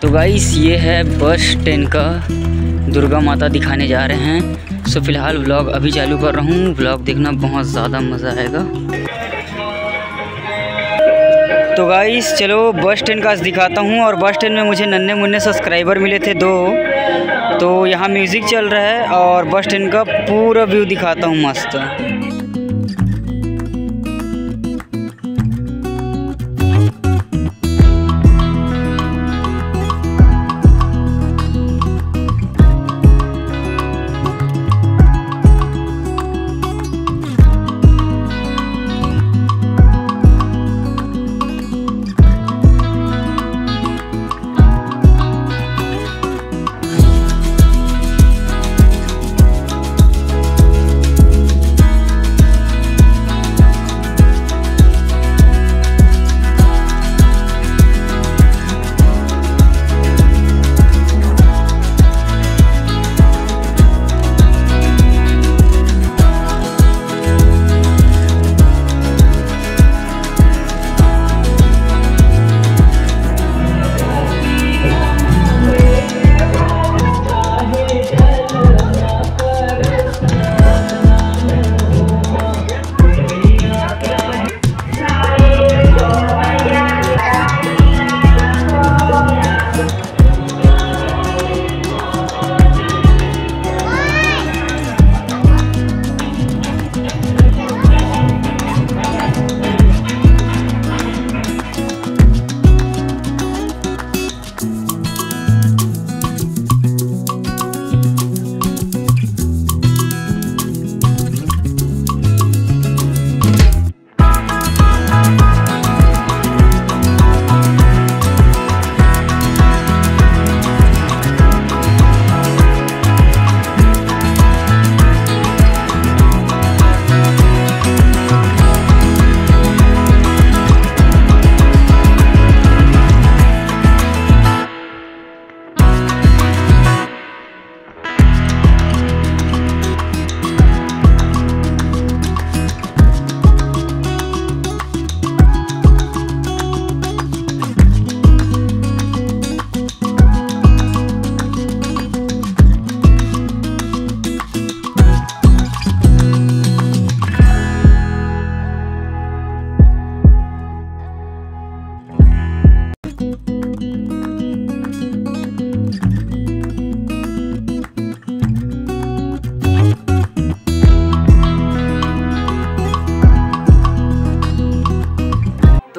तो गाइस ये है बस ट्रेन का दुर्गा माता दिखाने जा रहे हैं। सो फिलहाल व्लॉग अभी चालू कर रहा हूँ, व्लॉग देखना बहुत ज़्यादा मज़ा आएगा। तो गाइस चलो बस स्टैंड का दिखाता हूँ। और बस स्टैंड में मुझे नन्हे मुन्ने सब्सक्राइबर मिले थे 2, तो यहाँ म्यूज़िक चल रहा है और बस स्टैंड का पूरा व्यू दिखाता हूँ मस्त।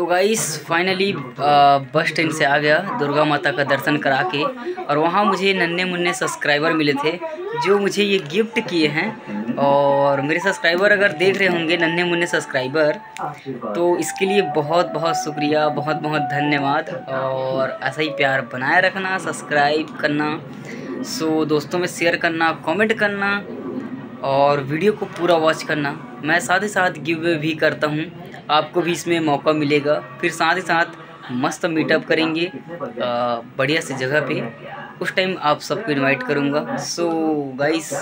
गाइस फाइनली बस स्टैंड से आ गया दुर्गा माता का दर्शन करा के। और वहाँ मुझे नन्हे मुन्ने सब्सक्राइबर मिले थे जो मुझे ये गिफ्ट किए हैं। और मेरे सब्सक्राइबर अगर देख रहे होंगे नन्हे मुन्ने सब्सक्राइबर, तो इसके लिए बहुत बहुत शुक्रिया, बहुत बहुत धन्यवाद। और ऐसा ही प्यार बनाए रखना, सब्सक्राइब करना, सो दोस्तों में शेयर करना, कॉमेंट करना और वीडियो को पूरा वॉच करना। मैं साथ ही साथ गिव अवे भी करता हूँ, आपको भी इसमें मौका मिलेगा। फिर साथ ही साथ मस्त मीटअप करेंगे बढ़िया से जगह पे, उस टाइम आप सबको इनवाइट करूँगा। सो गाइस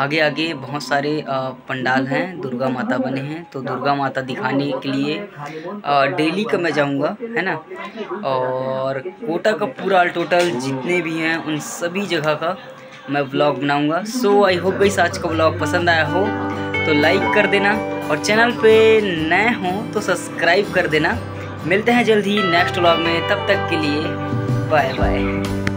आगे आगे बहुत सारे पंडाल हैं, दुर्गा माता बने हैं, तो दुर्गा माता दिखाने के लिए डेली का मैं जाऊँगा, है ना। और कोटा का पूरा ऑल टोटल जितने भी हैं उन सभी जगह का मैं व्लॉग बनाऊँगा। सो आई होप गाइस आज का व्लॉग पसंद आया हो तो लाइक कर देना, और चैनल पे नए हो तो सब्सक्राइब कर देना। मिलते हैं जल्द ही नेक्स्ट व्लॉग में, तब तक के लिए बाय बाय।